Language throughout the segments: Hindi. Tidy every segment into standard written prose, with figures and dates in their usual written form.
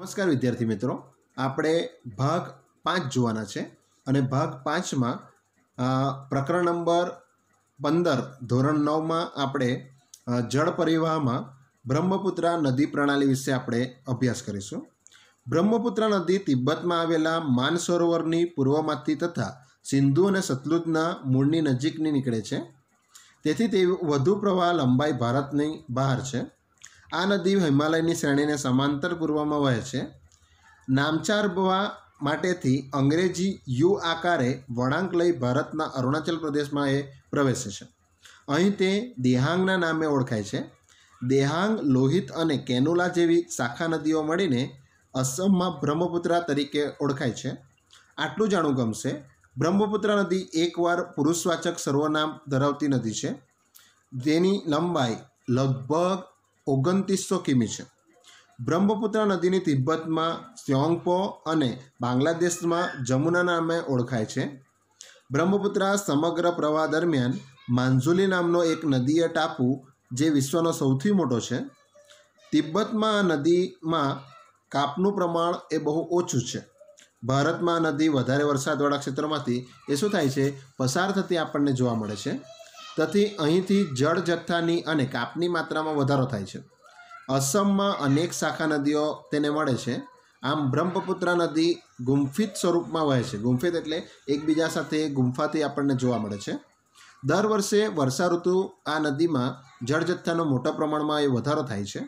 नमस्कार विद्यार्थी मित्रों, आपणे भाग 5 जोवाना छे अने भाग 5 मां प्रकरण नंबर 15 धोरण 9 मां आपणे जल परिवहन मां ब्रह्मपुत्र नदी प्रणाली विषे आपणे अभ्यास करीशुं। ब्रह्मपुत्र नदी तिब्बत में आवेला मानसरोवरनी पूर्वमांथी तथा सिंधु अने सतलुजना मूळनी नजीकनी निकळे छे, तेथी ते वधु प्रवाह लंबाई भारतनी बहार छे। आ नदी हिमालयनी श्रेणीने समांतर पूर्व में वहे छे। नामचार बवा माटेथी अंग्रेजी यू आकारे वळांक लई भारतना अरुणाचल प्रदेश में ए प्रवेशे छे। अहीं ते देहांगना नामे ओळखाय छे। देहांग, लोहित अने केनोला जेवी शाखा नदीओ मळीने असम में ब्रह्मपुत्र तरीके ओळखाय छे। आटलुं जाणवुं गमशे, ब्रह्मपुत्र नदी एकवार पुरुषवाचक सर्वनाम धरावती नदी छे। जेनी लंबाई लगभग 2900 किमी है। ब्रह्मपुत्र नदी ने तिब्बत में सियोंगपो अने बांग्लादेश में जमुना नामे ओळखाय छे। ब्रह्मपुत्र समग्र प्रवाह दरमियान मांजुली नामनो एक नदीय टापू जे विश्वनो सौथी मोटो है। तिब्बत में आ नदी में कापनु प्रमाण ए बहु ओछू है। भारत में नदी वधारे वरसादवाळा क्षेत्रमांथी ए शुं थाय छे पसार थती आपणने जोवा मळे छे। तथी अहींथी जल जत्थानी अने कापनी मात्रा में वधारो थाय छे। असम में अनेक शाखा नदीओ तेने मळे छे। आम ब्रह्मपुत्र नदी गुंफित स्वरूप में वहे छे। गुंफित एटले एकबीजा साथे गुंफाथी आपणने जोवा मळे छे। दर वर्षे वर्षा ऋतु आ नदी में जल जत्थानो मोटा प्रमाण में ए वधारो थाय छे।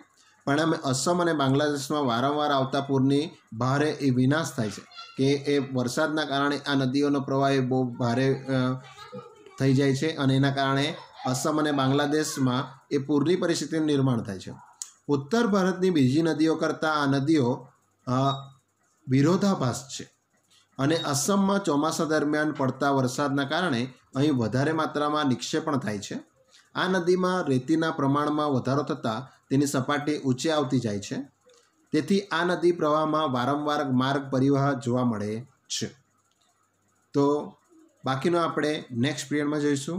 परिणामे असम अने बांग्लादेश में वारंवार आवता पूरनी भारे ए विनाश थाय छे के ए वरसादना कारणे आ नदीओनो प्रवाह बहु भारे થઈ જાય છે અને એના કારણે અસમ અને બાંગ્લાદેશમાં એ પૂરની પરિસ્થિતિનું નિર્માણ થાય છે। ઉત્તર ભારતની બીજી નદીઓ કરતાં આ નદીઓ વિરોધાભાસ છે અને અસમમાં ચોમાસા દરમિયાન પડતા વરસાદના કારણે અહીં વધારે માત્રામાં નિક્ષેપણ થાય છે। આ નદીમાં રેતીના પ્રમાણમાં વધારો થતાં તેની સપાટી ઊંચે આવતી જાય છે, તેથી આ નદી પ્રવાહમાં વારંવાર માર્ગ પરિવહન જોવા મળે છે। તો બાકીનો આપણે નેક્સ્ટ પીરિયડમાં જોઈશું।